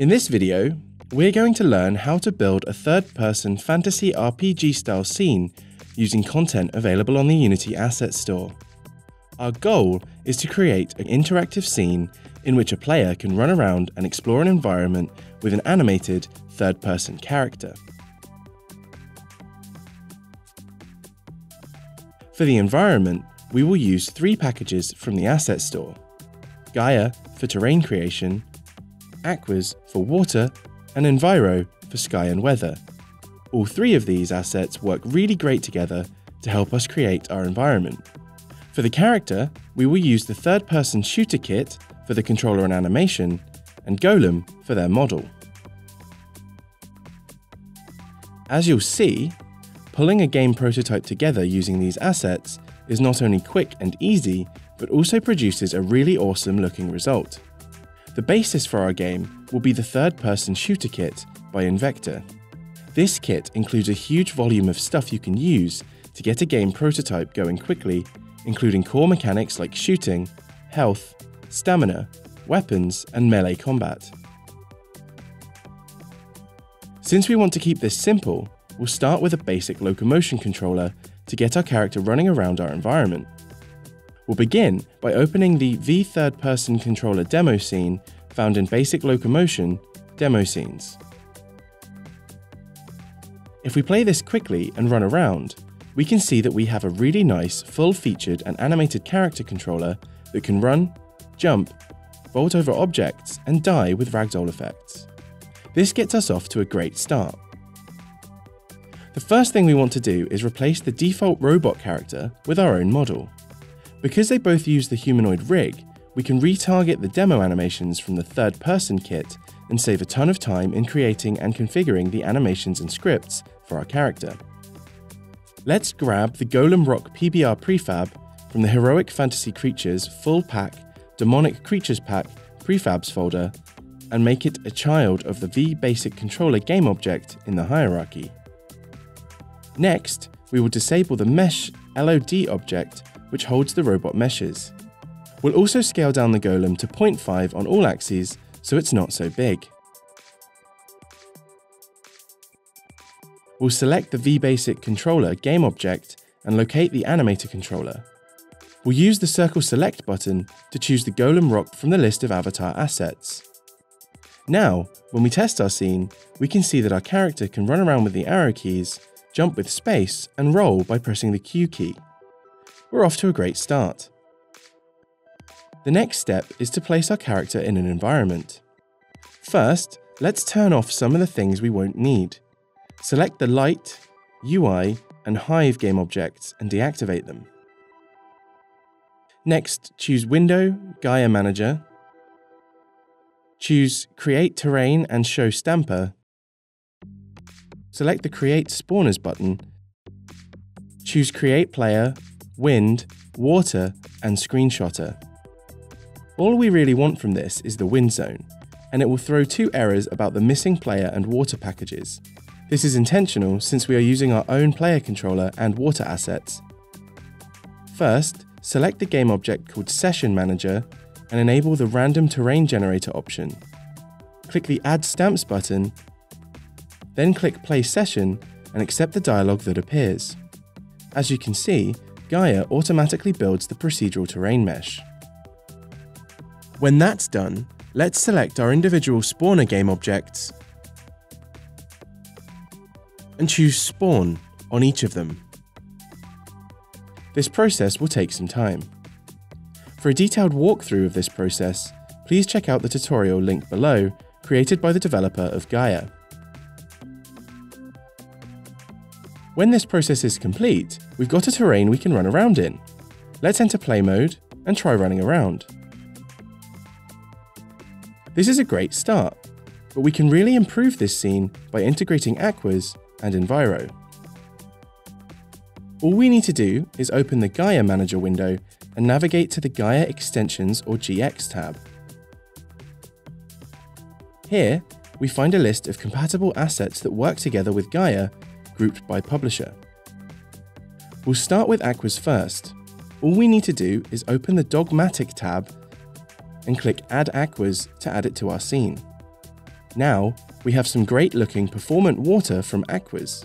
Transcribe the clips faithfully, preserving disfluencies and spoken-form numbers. In this video, we're going to learn how to build a third-person fantasy R P G-style scene using content available on the Unity Asset Store. Our goal is to create an interactive scene in which a player can run around and explore an environment with an animated third-person character. For the environment, we will use three packages from the Asset Store: Gaia for terrain creation, Aquas for water, and Enviro for sky and weather. All three of these assets work really great together to help us create our environment. For the character, we will use the third-person shooter kit for the controller and animation, and Golem for their model. As you'll see, pulling a game prototype together using these assets is not only quick and easy, but also produces a really awesome looking result. The basis for our game will be the third-person shooter kit by Invector. This kit includes a huge volume of stuff you can use to get a game prototype going quickly, including core mechanics like shooting, health, stamina, weapons, and melee combat. Since we want to keep this simple, we'll start with a basic locomotion controller to get our character running around our environment. We'll begin by opening the V third Person Controller Demo Scene found in Basic Locomotion, Demo Scenes. If we play this quickly and run around, we can see that we have a really nice, full-featured and animated character controller that can run, jump, bolt over objects, and die with ragdoll effects. This gets us off to a great start. The first thing we want to do is replace the default robot character with our own model. Because they both use the humanoid rig, we can retarget the demo animations from the third person kit and save a ton of time in creating and configuring the animations and scripts for our character. Let's grab the Golem Rock P B R prefab from the Heroic Fantasy Creatures Full Pack Demonic Creatures Pack prefabs folder and make it a child of the VBasic Controller game object in the hierarchy. Next, we will disable the Mesh L O D object which holds the robot meshes. We'll also scale down the golem to zero point five on all axes so it's not so big. We'll select the VBasic controller game object and locate the animator controller. We'll use the circle select button to choose the golem rock from the list of avatar assets. Now, when we test our scene, we can see that our character can run around with the arrow keys, jump with space, and roll by pressing the Q key. We're off to a great start. The next step is to place our character in an environment. First, let's turn off some of the things we won't need. Select the light, U I, and hive game objects and deactivate them. Next, choose Window, Gaia Manager. Choose Create Terrain and Show Stamper. Select the Create Spawners button. Choose Create Player, Wind, Water, and Screenshotter. All we really want from this is the wind zone, and it will throw two errors about the missing player and water packages. This is intentional since we are using our own player controller and water assets. First, select the game object called Session Manager and enable the Random Terrain Generator option. Click the Add Stamps button, then click Play Session and accept the dialog that appears. As you can see, Gaia automatically builds the procedural terrain mesh. When that's done, let's select our individual spawner game objects and choose Spawn on each of them. This process will take some time. For a detailed walkthrough of this process, please check out the tutorial linked below, created by the developer of Gaia. When this process is complete, we've got a terrain we can run around in. Let's enter play mode and try running around. This is a great start, but we can really improve this scene by integrating Aquas and Enviro. All we need to do is open the Gaia Manager window and navigate to the Gaia Extensions or G X tab. Here, we find a list of compatible assets that work together with Gaia, grouped by publisher. We'll start with Aquas first. All we need to do is open the Dogmatic tab and click Add Aquas to add it to our scene. Now, we have some great looking performant water from Aquas.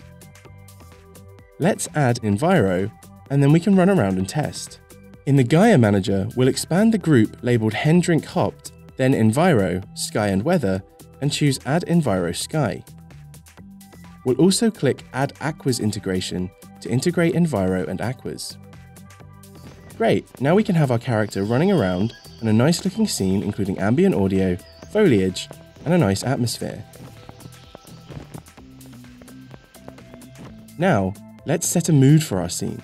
Let's add Enviro, and then we can run around and test. In the Gaia Manager, we'll expand the group labeled Hen Drink Hopped, then Enviro, Sky and Weather, and choose Add Enviro Sky. We'll also click Add Aquas Integration to integrate Enviro and Aquas. Great, now we can have our character running around and a nice looking scene including ambient audio, foliage, and a nice atmosphere. Now, let's set a mood for our scene.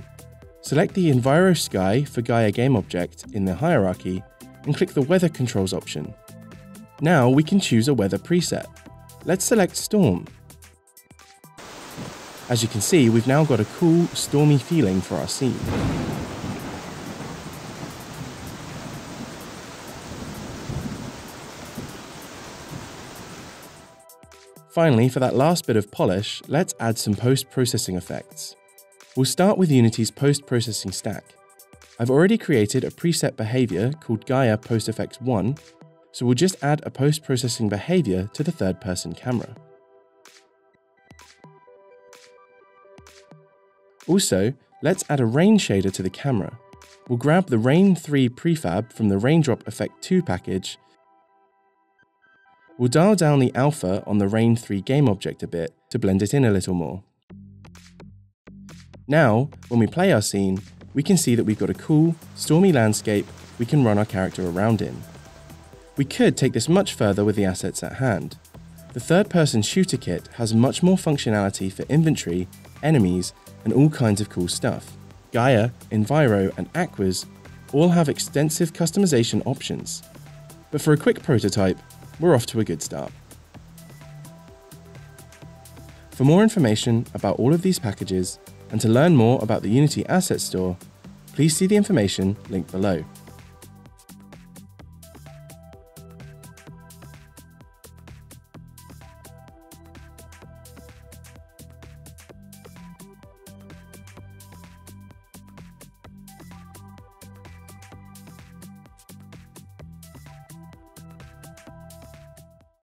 Select the Enviro Sky for Gaia game object in the hierarchy and click the Weather Controls option. Now we can choose a weather preset. Let's select Storm. As you can see, we've now got a cool, stormy feeling for our scene. Finally, for that last bit of polish, let's add some post-processing effects. We'll start with Unity's post-processing stack. I've already created a preset behavior called Gaia Post Effects one, so we'll just add a post-processing behavior to the third-person camera. Also, let's add a rain shader to the camera. We'll grab the Rain three prefab from the Raindrop Effect two package. We'll dial down the alpha on the Rain three game object a bit to blend it in a little more. Now, when we play our scene, we can see that we've got a cool, stormy landscape we can run our character around in. We could take this much further with the assets at hand. The third-person shooter kit has much more functionality for inventory, enemies, and all kinds of cool stuff. Gaia, Enviro, and Aquas all have extensive customization options. But for a quick prototype, we're off to a good start. For more information about all of these packages, and to learn more about the Unity Asset Store, please see the information linked below.